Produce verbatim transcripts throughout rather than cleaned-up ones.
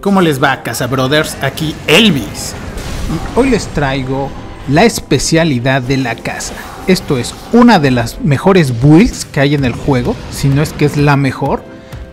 ¿Cómo les va, Cazabrothers? Aquí Elvis. Hoy les traigo la especialidad de la casa. Esto es una de las mejores builds que hay en el juego, si no es que es la mejor.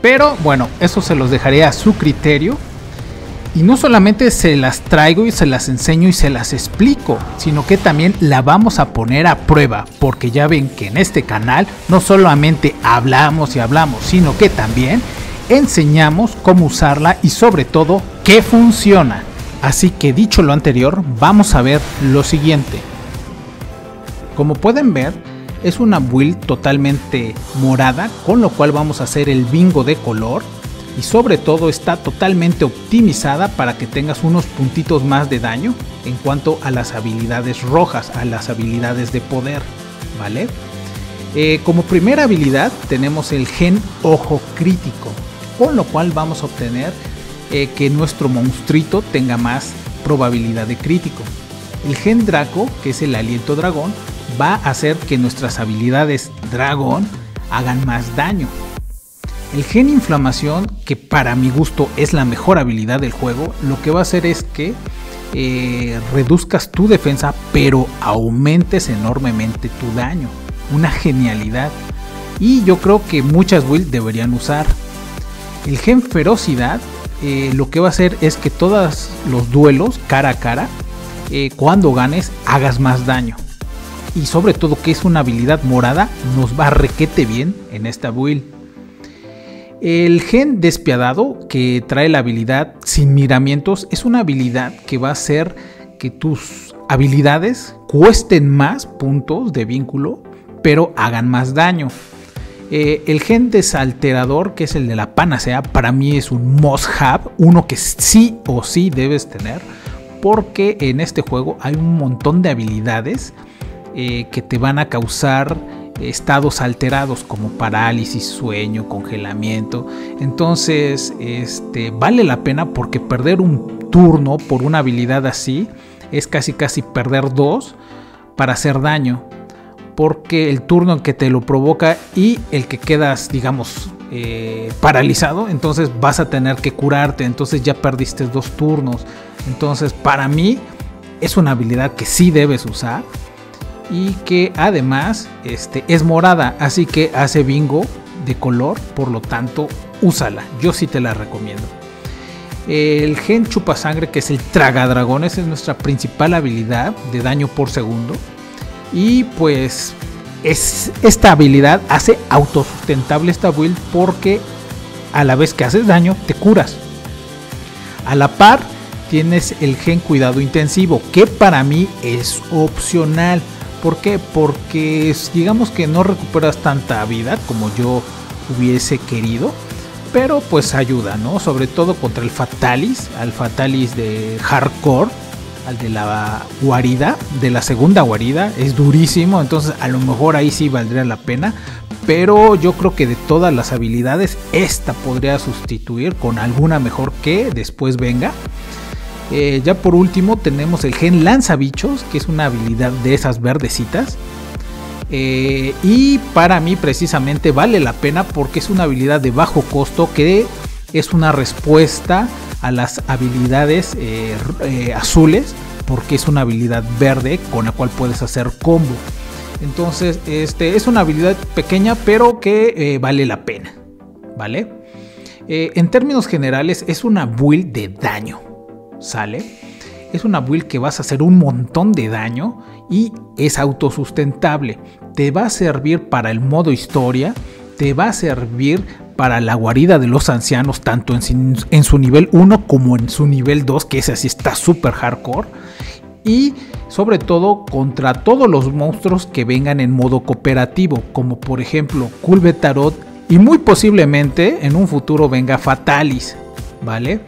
Pero bueno, eso se los dejaré a su criterio. Y no solamente se las traigo y se las enseño y se las explico, sino que también la vamos a poner a prueba. Porque ya ven que en este canal no solamente hablamos y hablamos, sino que también enseñamos cómo usarla y sobre todo qué funciona. Así que dicho lo anterior, vamos a ver lo siguiente. Como pueden ver, es una build totalmente morada, con lo cual vamos a hacer el bingo de color y sobre todo está totalmente optimizada para que tengas unos puntitos más de daño en cuanto a las habilidades rojas, a las habilidades de poder, ¿vale? Eh, como primera habilidad tenemos el gen ojo crítico, con lo cual vamos a obtener eh, que nuestro monstruito tenga más probabilidad de crítico. El gen draco, que es el aliento dragón, va a hacer que nuestras habilidades dragón hagan más daño. El gen inflamación, que para mi gusto es la mejor habilidad del juego, lo que va a hacer es que eh, reduzcas tu defensa pero aumentes enormemente tu daño. Una genialidad, y yo creo que muchas builds deberían usar. El gen ferocidad eh, lo que va a hacer es que todos los duelos cara a cara eh, cuando ganes hagas más daño, y sobre todo que es una habilidad morada, nos va requete bien en esta build. El gen despiadado, que trae la habilidad sin miramientos, es una habilidad que va a hacer que tus habilidades cuesten más puntos de vínculo pero hagan más daño. Eh, el gen desalterador, que es el de la panacea, para mí es un must have, uno que sí o sí debes tener, porque en este juego hay un montón de habilidades eh, que te van a causar estados alterados como parálisis, sueño, congelamiento. Entonces este, vale la pena, porque perder un turno por una habilidad así es casi casi perder dos para hacer daño, porque el turno en que te lo provoca y el que quedas, digamos, eh, paralizado, entonces vas a tener que curarte, entonces ya perdiste dos turnos. Entonces para mí es una habilidad que sí debes usar y que además este, es morada, así que hace bingo de color, por lo tanto úsala, yo sí te la recomiendo. El gen chupasangre, que es el tragadragones, es nuestra principal habilidad de daño por segundo. Y pues es, esta habilidad hace autosustentable esta build, porque a la vez que haces daño te curas. A la par tienes el gen cuidado intensivo, que para mí es opcional. ¿Por qué? Porque digamos que no recuperas tanta vida como yo hubiese querido, pero pues ayuda, ¿no? Sobre todo contra el Fatalis, al Fatalis de hardcore, al de la guarida, de la segunda guarida, es durísimo. Entonces a lo mejor ahí sí valdría la pena, pero yo creo que de todas las habilidades esta podría sustituir con alguna mejor que después venga. Eh, ya por último tenemos el gen lanzabichos, que es una habilidad de esas verdecitas, eh, y para mí precisamente vale la pena porque es una habilidad de bajo costo, que es una respuesta a las habilidades eh, eh, azules, porque es una habilidad verde con la cual puedes hacer combo. Entonces este, es una habilidad pequeña pero que eh, vale la pena, ¿vale? Eh, en términos generales es una build de daño, ¿sale? Es una build que vas a hacer un montón de daño y es autosustentable. Te va a servir para el modo historia, te va a servir para la guarida de los ancianos, tanto en, en su nivel uno como en su nivel dos, que ese sí está súper hardcore, y sobre todo contra todos los monstruos que vengan en modo cooperativo, como por ejemplo Kulve Taroth, y muy posiblemente en un futuro venga Fatalis, ¿vale?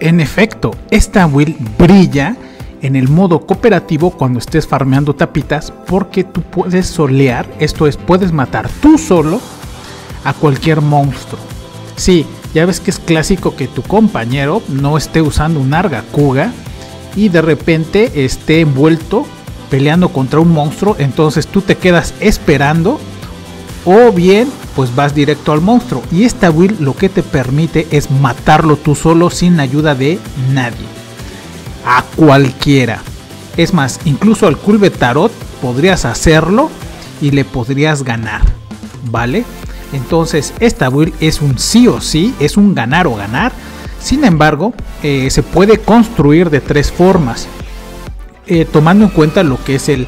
En efecto, esta build brilla en el modo cooperativo cuando estés farmeando tapitas, porque tú puedes solear, esto es, puedes matar tú solo a cualquier monstruo. Sí, ya ves que es clásico que tu compañero no esté usando un Argacuga y de repente esté envuelto peleando contra un monstruo, entonces tú te quedas esperando, o bien pues vas directo al monstruo, y esta build lo que te permite es matarlo tú solo sin ayuda de nadie, a cualquiera. Es más, incluso al Kulve Taroth podrías hacerlo y le podrías ganar, ¿vale? Entonces esta build es un sí o sí, es un ganar o ganar. Sin embargo, eh, se puede construir de tres formas, eh, tomando en cuenta lo que es el,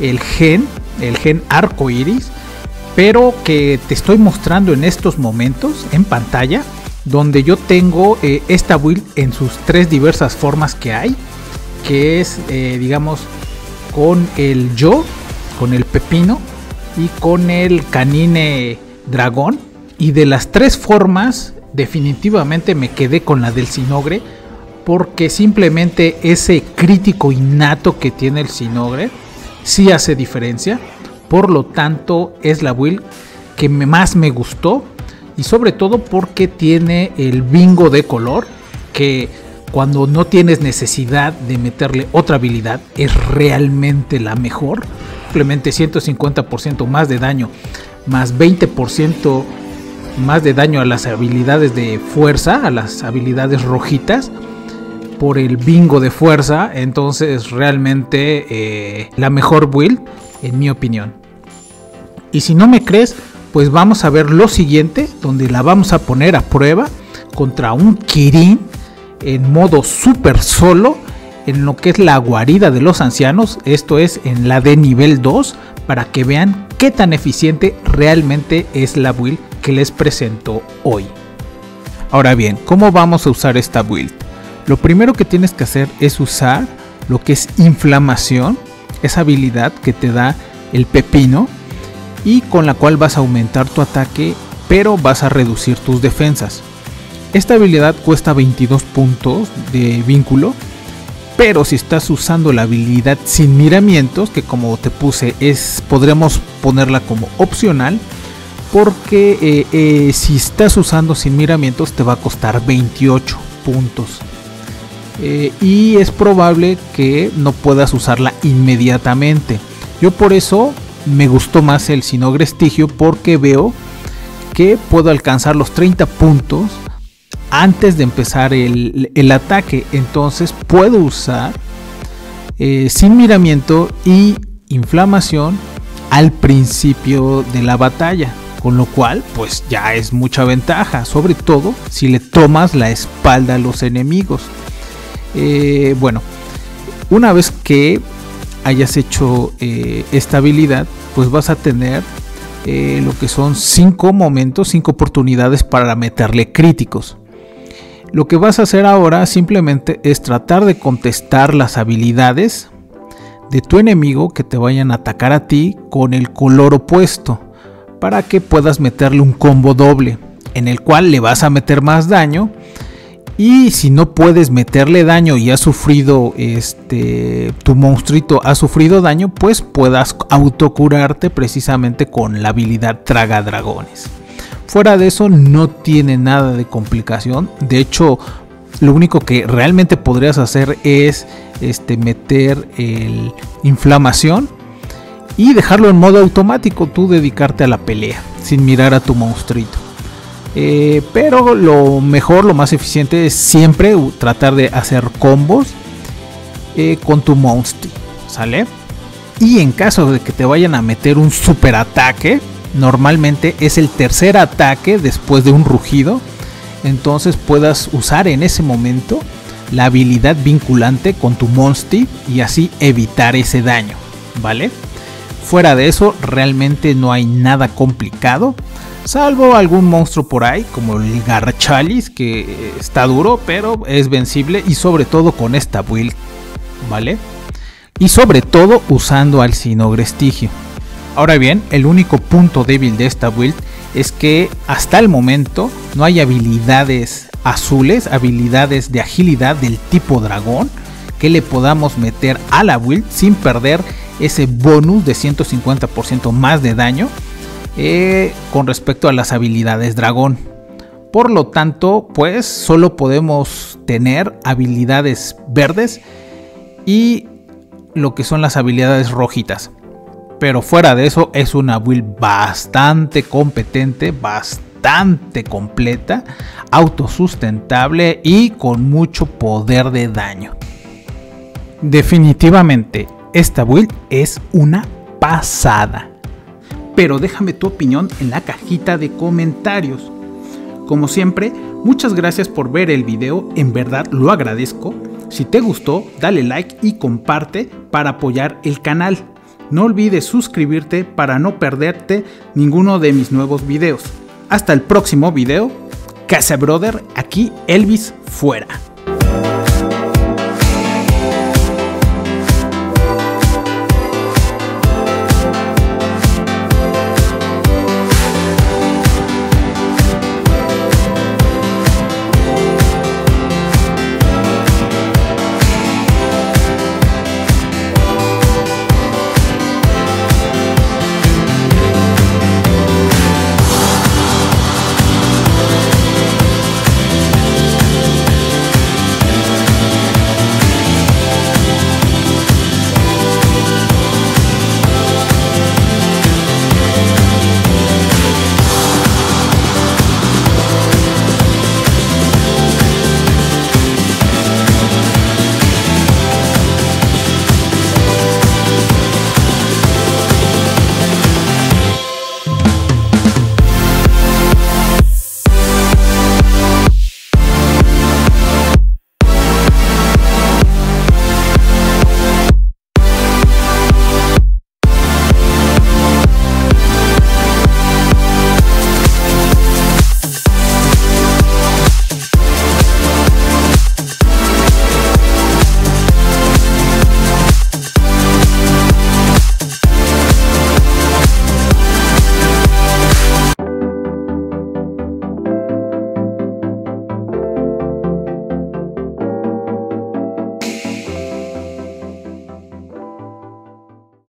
el gen, el gen arcoiris, pero que te estoy mostrando en estos momentos en pantalla, donde yo tengo eh, esta build en sus tres diversas formas que hay, que es eh, digamos con el yo, con el pepino y con el canine dragón. Y de las tres formas definitivamente me quedé con la del Sinogre, porque simplemente ese crítico innato que tiene el Sinogre sí hace diferencia. Por lo tanto es la build que más me gustó, y sobre todo porque tiene el bingo de color, que cuando no tienes necesidad de meterle otra habilidad es realmente la mejor. Simplemente ciento cincuenta por ciento más de daño, más veinte por ciento más de daño a las habilidades de fuerza, a las habilidades rojitas, por el bingo de fuerza. Entonces realmente eh, la mejor build en mi opinión. Y si no me crees, pues vamos a ver lo siguiente, donde la vamos a poner a prueba contra un Kirin en modo super solo, en lo que es la guarida de los ancianos, esto es en la de nivel dos, para que vean qué tan eficiente realmente es la build que les presento hoy. Ahora bien, ¿cómo vamos a usar esta build? Lo primero que tienes que hacer es usar lo que es inflamación, esa habilidad que te da el pepino y con la cual vas a aumentar tu ataque, pero vas a reducir tus defensas. Esta habilidad cuesta veintidós puntos de vínculo, pero si estás usando la habilidad sin miramientos, que como te puse es, podremos ponerla como opcional, porque eh, eh, si estás usando sin miramientos te va a costar veintiocho puntos. Eh, y es probable que no puedas usarla inmediatamente. Yo por eso me gustó más el Sinogre Estigio, porque veo que puedo alcanzar los treinta puntos antes de empezar el, el ataque. Entonces puedo usar eh, sin miramiento y inflamación al principio de la batalla, con lo cual pues ya es mucha ventaja, sobre todo si le tomas la espalda a los enemigos. Eh, bueno, una vez que hayas hecho eh, esta habilidad, pues vas a tener eh, lo que son cinco momentos, cinco oportunidades para meterle críticos. Lo que vas a hacer ahora simplemente es tratar de contestar las habilidades de tu enemigo que te vayan a atacar a ti con el color opuesto, para que puedas meterle un combo doble, en el cual le vas a meter más daño. Y si no puedes meterle daño y ha sufrido, este, tu monstruito ha sufrido daño, pues puedas autocurarte precisamente con la habilidad Traga Dragones. Fuera de eso no tiene nada de complicación. De hecho, lo único que realmente podrías hacer es este, meter el inflamación y dejarlo en modo automático, tú dedicarte a la pelea sin mirar a tu monstruito. Eh, pero lo mejor, lo más eficiente es siempre tratar de hacer combos eh, con tu monstruo, ¿sale? Y en caso de que te vayan a meter un super ataque, normalmente es el tercer ataque después de un rugido, entonces puedas usar en ese momento la habilidad vinculante con tu monstruo y así evitar ese daño, ¿vale? Fuera de eso realmente no hay nada complicado, salvo algún monstruo por ahí como el Garrachalis, que está duro pero es vencible, y sobre todo con esta build, ¿vale? Y sobre todo usando al Sinogre Estigio. Ahora bien, el único punto débil de esta build es que hasta el momento no hay habilidades azules, habilidades de agilidad del tipo dragón que le podamos meter a la build sin perder ese bonus de ciento cincuenta por ciento más de daño Eh, con respecto a las habilidades dragón. Por lo tanto, pues solo podemos tener habilidades verdes y lo que son las habilidades rojitas. Pero fuera de eso es una build bastante competente, bastante completa, autosustentable y con mucho poder de daño. Definitivamente esta build es una pasada. Pero déjame tu opinión en la cajita de comentarios. Como siempre, muchas gracias por ver el video, en verdad lo agradezco. Si te gustó, dale like y comparte para apoyar el canal. No olvides suscribirte para no perderte ninguno de mis nuevos videos. Hasta el próximo video. Casa Brother, aquí Elvis fuera.